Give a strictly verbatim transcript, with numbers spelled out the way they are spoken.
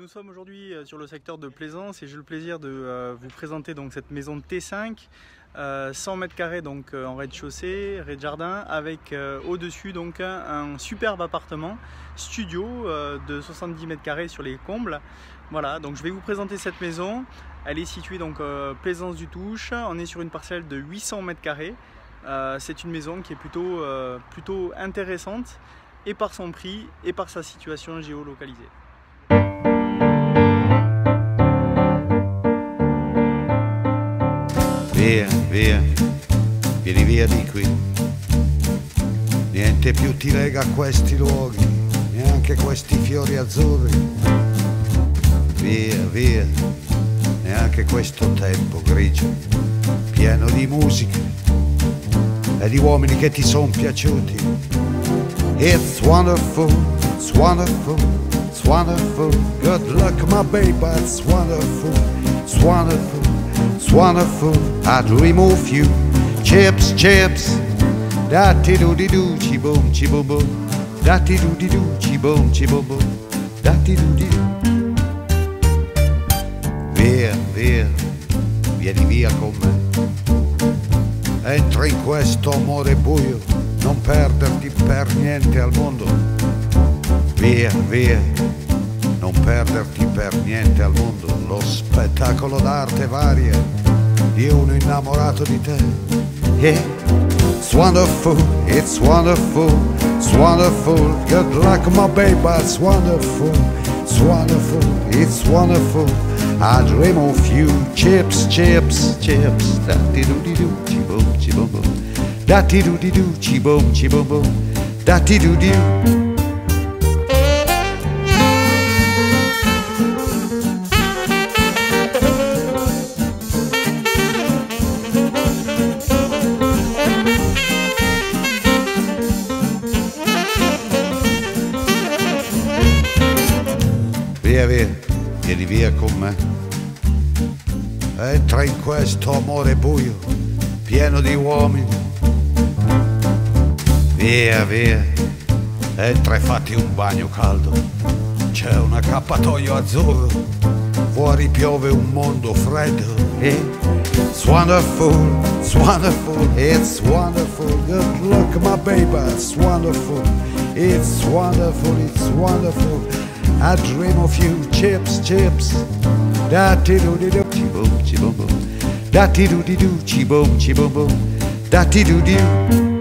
Nous sommes aujourd'hui sur le secteur de Plaisance et j'ai le plaisir de vous présenter donc cette maison de T cinq, cent mètres carrés donc en rez-de-chaussée, rez-de-jardin, avec au-dessus donc un superbe appartement studio de soixante-dix mètres carrés sur les combles. Voilà, donc je vais vous présenter cette maison. Elle est située donc à Plaisance du Touch. On est sur une parcelle de huit cents mètres carrés. C'est une maison qui est plutôt plutôt intéressante et par son prix et par sa situation géolocalisée. Via, via, vieni via di qui. Niente più ti lega a questi luoghi, neanche questi fiori azzurri. Via, via, neanche questo tempo grigio, pieno di musica e di uomini che ti son piaciuti. It's wonderful, it's wonderful, it's wonderful. Good luck my baby, it's wonderful, it's wonderful. It's wonderful, I'd remove you. Chips, chips, da-ti-do-di-do, chi-boom, chi-bo-bo, da-ti-do-di-do, chi-boom, chi-bo-bo, da-ti-do-di-do. Via, via, vieni via con me. Entra in questo amore buio, non perderti per niente al mondo. Via, via, non perderti per niente al mondo. Lo spettacolo d'arte varia di uno innamorato di te. Yeah. It's wonderful, it's wonderful, it's wonderful. Good luck my baby, it's wonderful, it's wonderful, it's wonderful. I dream of you. Chips, chips, chips, da-ti-do-di-do, chi-boom, chi-boom-boom, da-ti-do-di-do, chi-boom, chi-boom-boom, da-ti-do-di-do. Via, via, vieni via con me. Entra in questo amore buio, pieno di uomini. Via, via, entra e fatti un bagno caldo. C'è un accappatoio azzurro, fuori piove un mondo freddo. It's wonderful, it's wonderful, it's wonderful. Good luck my baby, it's wonderful, it's wonderful, it's wonderful. I dream of you, chips, chips, da-ti-do-di-do, chi-boom, chi-boom-boom, da-ti-do-di-do, chi-boom, chi-boom-boom, da-ti-do-di-do.